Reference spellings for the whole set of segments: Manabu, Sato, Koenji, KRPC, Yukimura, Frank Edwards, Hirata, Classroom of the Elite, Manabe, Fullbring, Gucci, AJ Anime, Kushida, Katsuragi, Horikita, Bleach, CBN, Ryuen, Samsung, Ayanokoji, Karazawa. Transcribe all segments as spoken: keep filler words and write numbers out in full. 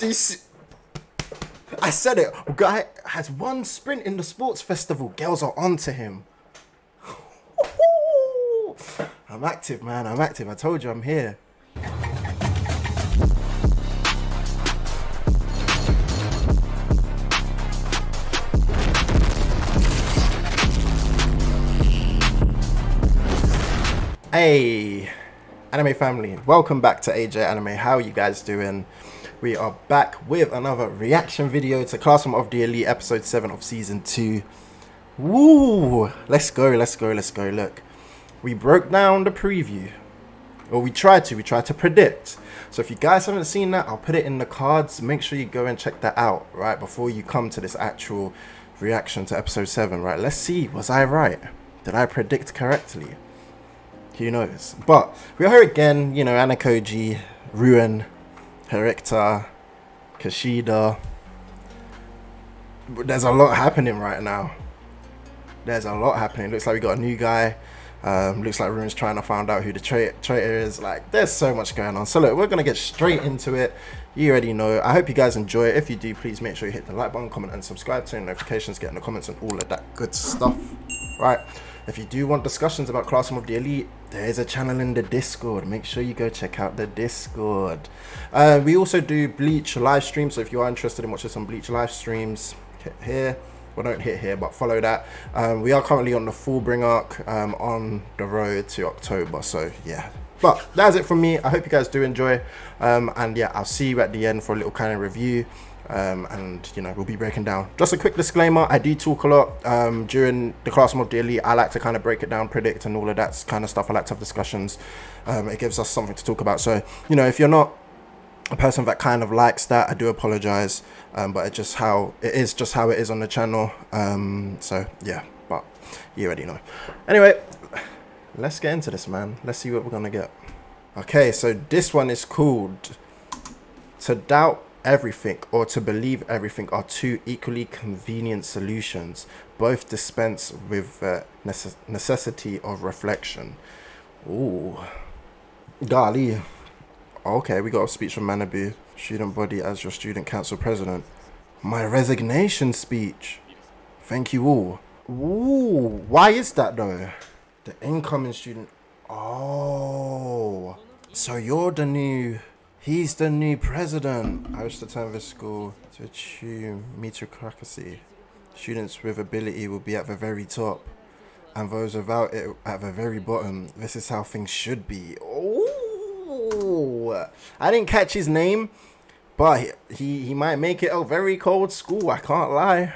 These... I said it. Guy has one sprint in the sports festival. Girls are onto him. I'm active, man. I'm active. I told you I'm here. Hey, anime family, welcome back to A J Anime. How are you guys doing? We are back with another reaction video to Classroom of the Elite episode seven of season two. Woo! Let's go, let's go, let's go. Look, we broke down the preview, or we tried to, we tried to predict. So if you guys haven't seen that, I'll put it in the cards. Make sure you go and check that out, right, before you come to this actual reaction to episode seven, right? Let's see, was I right? Did I predict correctly? Who knows? But we are here again, you know, Ayanokoji, Ryuen, Hirata, Kushida. There's a lot happening right now. There's a lot happening. Looks like we got a new guy. Um, looks like Ryuen's trying to find out who the tra traitor is. Like, there's so much going on. So look, we're going to get straight into it. You already know. I hope you guys enjoy it. If you do, please make sure you hit the like button, comment and subscribe, turn notifications, get in the comments and all of that good stuff. Right. If you do want discussions about Classroom of the Elite, there is a channel in the Discord. Make sure you go check out the Discord. Uh, we also do Bleach live streams, so if you are interested in watching some Bleach live streams, hit here. Well, don't hit here, but follow that. Um, we are currently on the Fullbring arc, um, on the road to October, so yeah. But that's it from me. I hope you guys do enjoy. Um, and yeah, I'll see you at the end for a little kind of review. Um, and you know, we'll be breaking down. Just a quick disclaimer, I do talk a lot um, during the Classroom of the Elite. I like to kind of break it down, predict and all of that kind of stuff. I like to have discussions. Um, it gives us something to talk about. So, you know, if you're not a person that kind of likes that, I do apologize. Um, but it's just how it is, just how it is on the channel. Um, so yeah, but you already know. Anyway, let's get into this, man. Let's see what we're gonna get. Okay, so this one is called To Doubt Everything or To Believe Everything are two equally convenient solutions. Both dispense with uh, necess necessity of reflection. Ooh, golly. Okay, we got a speech from Manabu. Student body as your student council president. My resignation speech. Thank you all. Ooh, why is that though? The incoming student. Oh, so you're the new... He's the new president. I wish the time of this school to achieve meritocracy. Students with ability will be at the very top, and those without it at the very bottom. This is how things should be. Oh, I didn't catch his name, but he, he, he might make it a very cold school. I can't lie.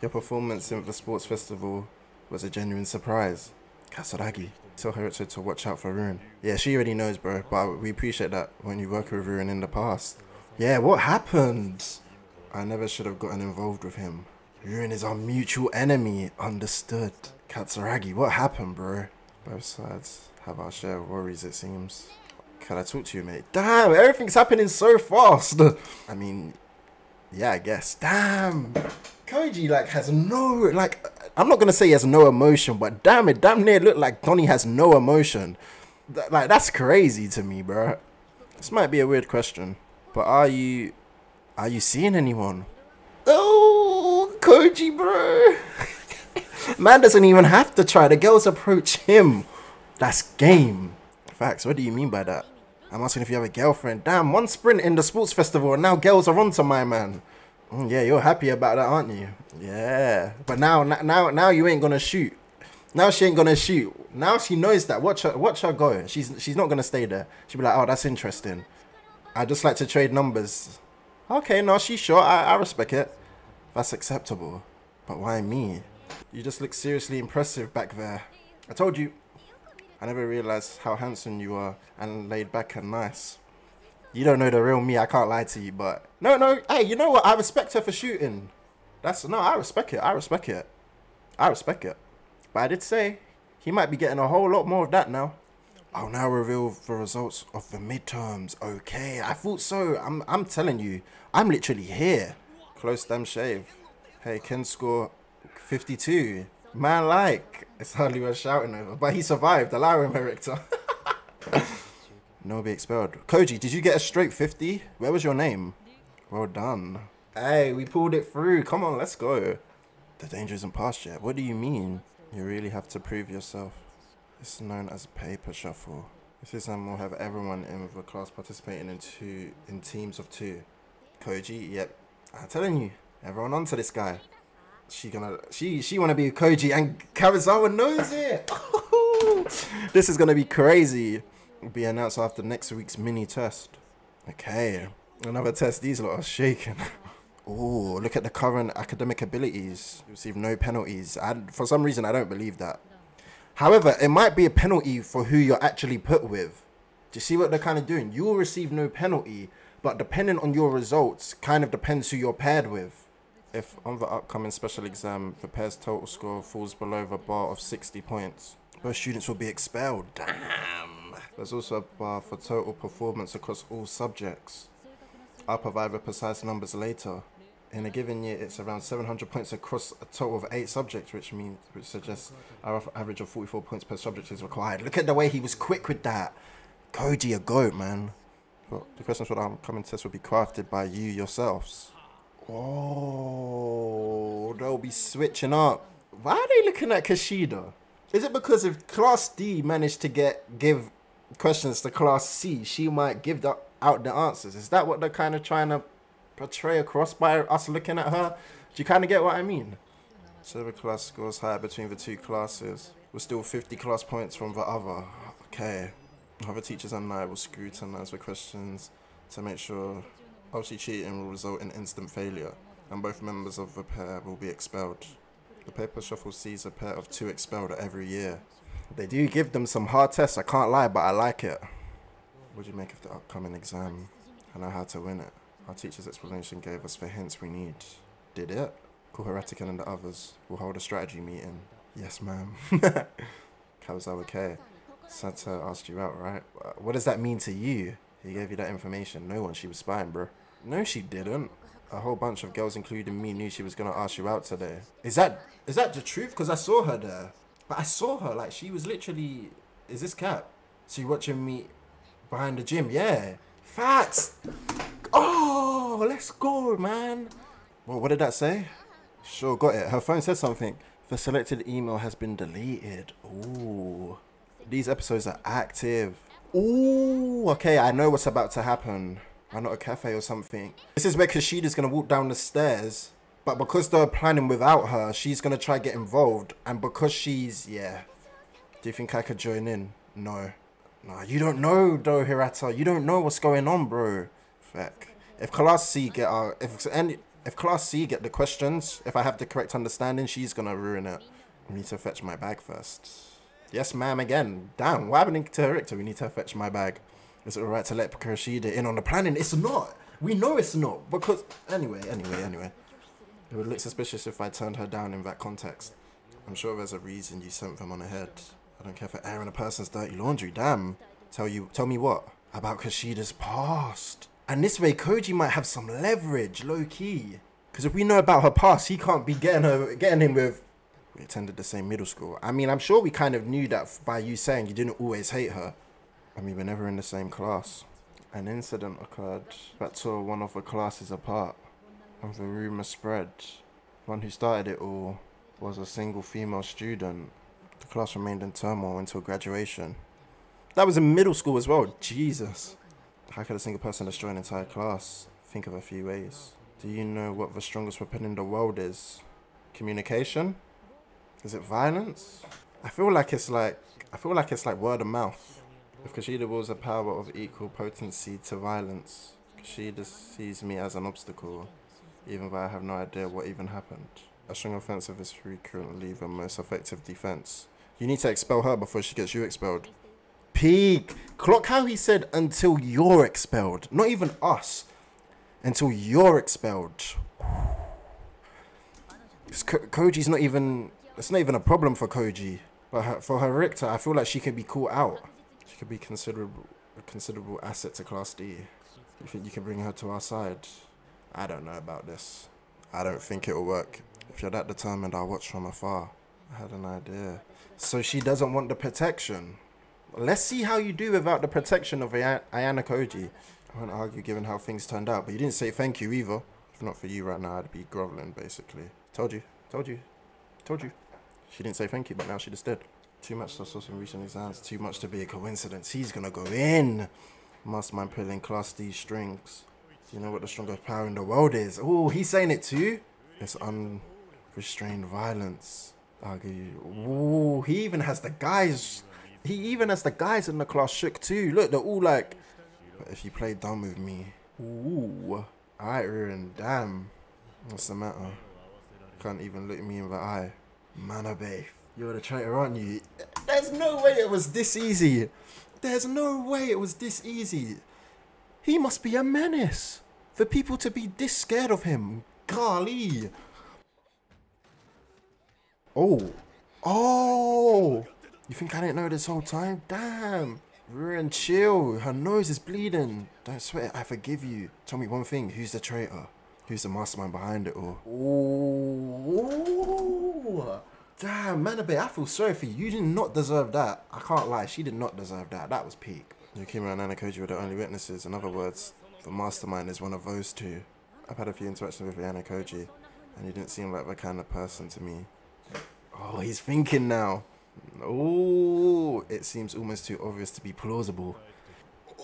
Your performance in the sports festival was a genuine surprise. Katsuragi. Tell Hirata to watch out for Ryuen. Yeah, she already knows, bro, but we appreciate that when you work with Ryuen in the past. Yeah, what happened? I never should have gotten involved with him. Ryuen is our mutual enemy. Understood. Katsuragi, what happened, bro? Both sides have our share of worries, it seems. Can I talk to you, mate? Damn, everything's happening so fast. I mean, yeah, I guess. Damn. Koenji, like, has no, like, I'm not going to say he has no emotion, but damn it, damn near looked like Donnie has no emotion. Th like, that's crazy to me, bro. This might be a weird question, but are you, are you seeing anyone? Oh, Koenji, bro. Man doesn't even have to try. The girls approach him. That's game. Facts, what do you mean by that? I'm asking if you have a girlfriend. Damn, one sprint in the sports festival and now girls are onto my man. Yeah, you're happy about that, aren't you? Yeah. But now, now, now you ain't gonna shoot. Now she ain't gonna shoot. Now she knows that. Watch her, watch her go. She's she's not gonna stay there. She'll be like, oh, that's interesting. I just like to trade numbers. Okay, no, she's short. I, I respect it. That's acceptable. But why me? You just look seriously impressive back there. I told you. I never realized how handsome you are and laid back and nice. You don't know the real me, I can't lie to you, but... No, no, hey, you know what? I respect her for shooting. That's... No, I respect it. I respect it. I respect it. But I did say, he might be getting a whole lot more of that now. I'll now reveal the results of the midterms. Okay, I thought so. I'm I'm telling you, I'm literally here. Close damn shave. Hey, Ken score fifty-two. Man, like, it's hardly worth shouting over. But he survived. Allow him, Rector. No, be expelled. Koji, did you get a straight fifty? Where was your name? Well done. Hey, we pulled it through. Come on, let's go. The danger isn't past yet. What do you mean? You really have to prove yourself. It's known as paper shuffle. This time we'll have everyone in the class participating in two in teams of two. Koji, yep. I'm telling you, everyone onto this guy. She gonna she she wanna be Koji, and Karazawa knows it. This is gonna be crazy. It'll be announced after next week's mini test. Okay, another test. These lot are shaking. Oh, look at the current academic abilities. You receive no penalties. And for some reason, I don't believe that. However, it might be a penalty for who you're actually put with. Do you see what they're kind of doing? You will receive no penalty, but depending on your results, kind of depends who you're paired with. If on the upcoming special exam, the pair's total score falls below the bar of sixty points, both students will be expelled. Damn! There's also a bar for total performance across all subjects. I'll provide the precise numbers later. In a given year, it's around seven hundred points across a total of eight subjects, which means which suggests our average of forty-four points per subject is required. Look at the way he was quick with that. Koji, a goat, man. Well, the questions for the upcoming test will be crafted by you yourselves. Oh, they'll be switching up. Why are they looking at Kushida? Is it because if Class D managed to get give questions to Class C, she might give the, out the answers? Is that what they're kind of trying to portray across by us looking at her? Do you kind of get what I mean? So the class scores higher between the two classes. We're still fifty class points from the other. Okay. Other teachers and I will scrutinize the questions to make sure obviously cheating will result in instant failure, and both members of the pair will be expelled. The paper shuffle sees a pair of two expelled every year. They do give them some hard tests, I can't lie, but I like it. What do you make of the upcoming exam? I know how to win it. Our teacher's explanation gave us the hints we need. Did it? Call Hirata and the others. We'll hold a strategy meeting. Yes, ma'am. Karazawa K. Sato asked you out, right? What does that mean to you? He gave you that information. No one, she was spying, bro. No, she didn't. A whole bunch of girls, including me, knew she was going to ask you out today. Is that is that the truth? Because I saw her there. But I saw her, like, she was literally... Is this cap? She watching me behind the gym. Yeah. Facts! Oh, let's go, man. Well, what did that say? Sure got it. Her phone said something. The selected email has been deleted. Ooh. These episodes are active. Ooh, okay, I know what's about to happen. I'm not a cafe or something. This is where Kushida's gonna walk down the stairs, but because they're planning without her, she's gonna try get involved, and because she's, yeah. Do you think I could join in? No. Nah, no, you don't know though, Hirata. You don't know what's going on, bro. Feck. If Class C get our, if any, if Class C get the questions, if I have the correct understanding, she's gonna ruin it. I need to fetch my bag first. Yes, ma'am. Again. Damn. What happened to Hirata? We need to fetch my bag. Is it alright to let Kushida in on the planning? It's not. We know it's not because anyway, anyway, anyway. It would look suspicious if I turned her down in that context. I'm sure there's a reason you sent them on ahead. I don't care for airing a person's dirty laundry. Damn. Tell you, tell me what about Kushida's past. And this way, Koji might have some leverage, low key. Because if we know about her past, he can't be getting her, getting him with. We attended the same middle school. I mean, I'm sure we kind of knew that by you saying you didn't always hate her. I mean, we're never in the same class. An incident occurred that tore one of the classes apart, and the rumor spread. One who started it all was a single female student. The class remained in turmoil until graduation. That was in middle school as well. Jesus. How could a single person destroy an entire class? Think of a few ways. Do you know what the strongest weapon in the world is? Communication? Is it violence? I feel like it's like I feel like it's like word of mouth. If Kushida was a power of equal potency to violence, Kushida sees me as an obstacle, even though I have no idea what even happened. A strong offensive is frequently the most effective defense. You need to expel her before she gets you expelled. Peak. Clock how he said until you're expelled. Not even us. Until you're expelled. Ko Koji's not even... It's not even a problem for Koji. But her, for her Richter, I feel like she could be caught out. She could be considerable, a considerable asset to Class D. You think you can bring her to our side? I don't know about this. I don't think it'll work. If you're that determined, I'll watch from afar. I had an idea. So she doesn't want the protection. Let's see how you do without the protection of Ayanokoji. I won't argue given how things turned out, but you didn't say thank you either. If not for you right now, I'd be groveling, basically. Told you, told you, told you. She didn't say thank you, but now she just did. Too much to source in recent exams, too much to be a coincidence. He's gonna go in. Mastermind pulling class D strings. Do you know what the strongest power in the world is? Oh, he's saying it to you? It's unrestrained violence. Oh, he even has the guys. He even has the guys in the class shook too. Look, they're all like, but if you play dumb with me. Ooh. Alright, Ryuen, damn. What's the matter? Can't even look me in the eye. Manabe, you're the traitor, aren't you? There's no way it was this easy. There's no way it was this easy. He must be a menace. For people to be this scared of him. Golly. Oh. Oh. You think I didn't know this whole time? Damn. Ryuen, chill. Her nose is bleeding. Don't sweat it. I forgive you. Tell me one thing. Who's the traitor? Who's the mastermind behind it all? Ooh. Damn, Manabe, I feel sorry for you. You did not deserve that. I can't lie. She did not deserve that. That was peak. Yukimura and Ayanokoji were the only witnesses. In other words, the mastermind is one of those two. I've had a few interactions with Ayanokoji, and he didn't seem like the kind of person to me. Oh, he's thinking now. Oh, it seems almost too obvious to be plausible.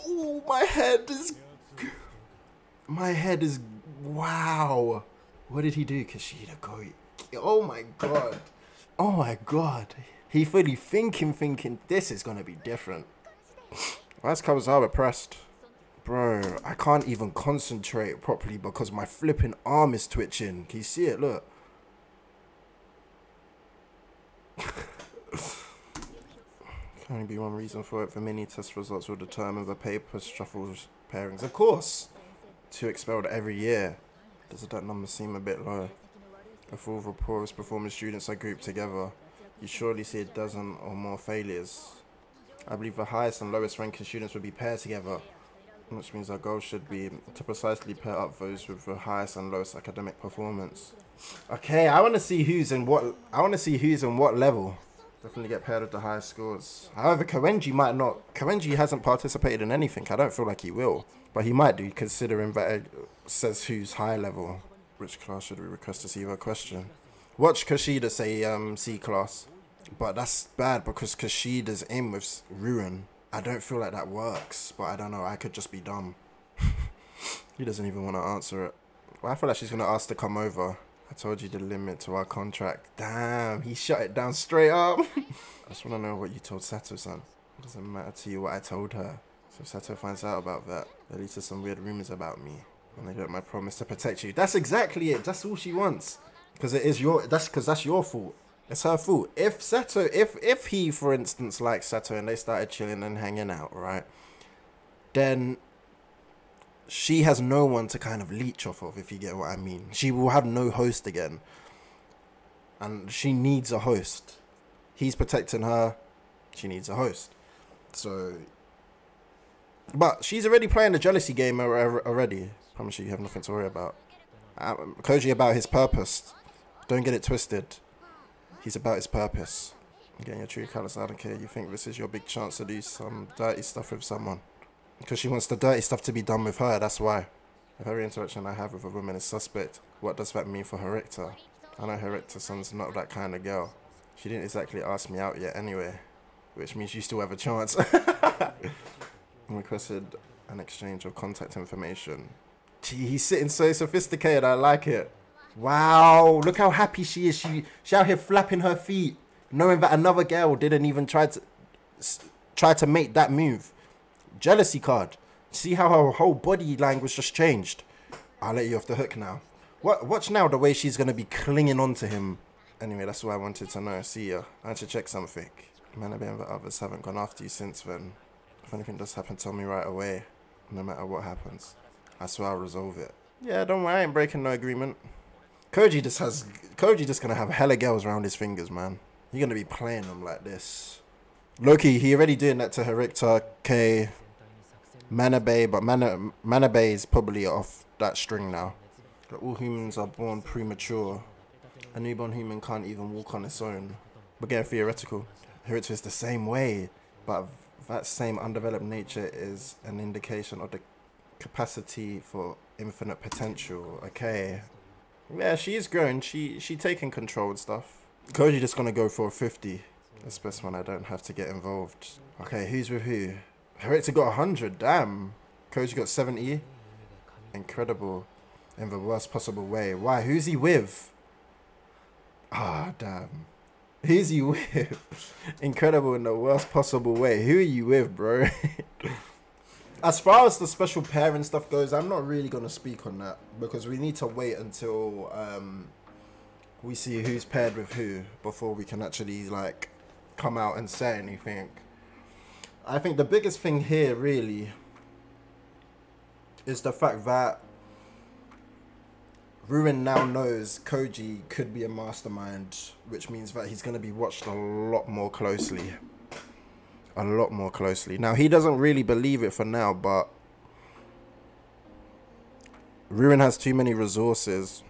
Oh, my head is... My head is... Wow. What did he do, Kushida? Oh, my God. Oh, my God. He fully thinking, thinking, this is going to be different. Why is Karazawa pressed? Bro, I can't even concentrate properly because my flipping arm is twitching. Can you see it? Look. Can only be one reason for it. The mini test results will determine the paper shuffle pairings. Of course! Two expelled every year. Doesn't that number seem a bit low? If all the poorest performing students are grouped together, you surely see a dozen or more failures. I believe the highest and lowest ranking students would be paired together, which means our goal should be to precisely pair up those with the highest and lowest academic performance. Okay, I want to see who's in what. I want to see who's in what level. Definitely get paired with the highest scores. However, Koenji might not. Koenji hasn't participated in anything. I don't feel like he will, but he might do, considering that it says who's high level. Which class should we request to see her question? Watch Kushida say um C class. But that's bad because Kushida's in with Ryuen. I don't feel like that works, but I don't know. I could just be dumb. He doesn't even want to answer it. Well, I feel like she's going to ask to come over. I told you the limit to our contract. Damn, he shut it down straight up. I just want to know what you told Sato-san. It doesn't matter to you what I told her. So if Sato finds out about that, there leads to some weird rumors about me. And I broke my promise to protect you. That's exactly it. That's all she wants. Because it is your, that's because that's your fault. It's her fault. If Sato, if if he, for instance, likes Sato and they started chilling and hanging out, right? Then she has no one to kind of leech off of, if you get what I mean. She will have no host again. And she needs a host. He's protecting her. She needs a host. So, but she's already playing the jealousy game already. I promise you, you have nothing to worry about. Um, Koji about his purpose. Don't get it twisted. He's about his purpose. Getting your true colours out of care. You think this is your big chance to do some dirty stuff with someone. Because she wants the dirty stuff to be done with her, that's why. If every interaction I have with a woman is suspect, what does that mean for Horikita? I know Horikita-san's not that kind of girl. She didn't exactly ask me out yet anyway. Which means you still have a chance. I requested an exchange of contact information. Gee, he's sitting so sophisticated, I like it. Wow, look how happy she is. She, she out here flapping her feet, knowing that another girl didn't even try to try to make that move. Jealousy card. See how her whole body language just changed. I'll let you off the hook now. What, watch now the way she's going to be clinging on to him. Anyway, that's what I wanted to know. See ya. I had to check something. Manabe and the others haven't gone after you since then. If anything does happen, tell me right away. No matter what happens. I swear I'll resolve it. Yeah, don't worry. I ain't breaking no agreement. Koji just has Koji just gonna have hella girls around his fingers, man. You're gonna be playing them like this. Loki, he already doing that to Horikita, K, Manabe, but Mana, Manabe is probably off that string now. But all humans are born premature. A newborn human can't even walk on its own. But getting theoretical, Horikita is the same way. But that same undeveloped nature is an indication of the capacity for infinite potential. Okay. Yeah, she is growing. She she taking control and stuff. Koji just gonna go for a fifty. That's best when I don't have to get involved. Okay, who's with who? Hirata got one hundred, damn. Koji got seventy. Incredible. In the worst possible way. Why? Who's he with? Ah, damn. Who's he with? Incredible in the worst possible way. Who are you with, bro? As far as the special pairing stuff goes, I'm not really going to speak on that because we need to wait until um, we see who's paired with who before we can actually like come out and say anything. I think the biggest thing here really is the fact that Ryuen now knows Koji could be a mastermind, which means that he's going to be watched a lot more closely. A lot more closely. Now, he doesn't really believe it for now, but Ryuen has too many resources.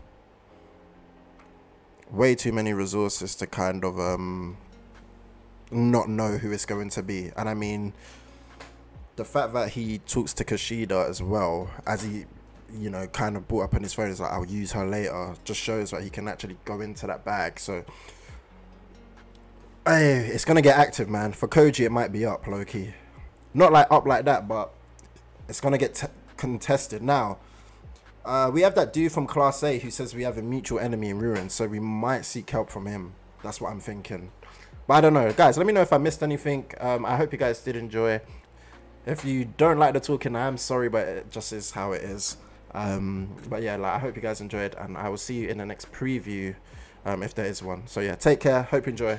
Way too many resources to kind of um, not know who it's going to be. And I mean, the fact that he talks to Kushida as well, as he, you know, kind of brought up on his phone, is like, I'll use her later, just shows that he can actually go into that bag. So, hey, it's going to get active, man. For Koji, it might be up, low-key. Not like up like that, but it's going to get t contested. Now, uh, we have that dude from Class A who says we have a mutual enemy in Ryuen, so we might seek help from him. That's what I'm thinking. But I don't know. Guys, let me know if I missed anything. Um, I hope you guys did enjoy. If you don't like the talking, I am sorry, but it just is how it is. Um, but yeah, like, I hope you guys enjoyed, and I will see you in the next preview, um, if there is one. So yeah, take care. Hope you enjoy.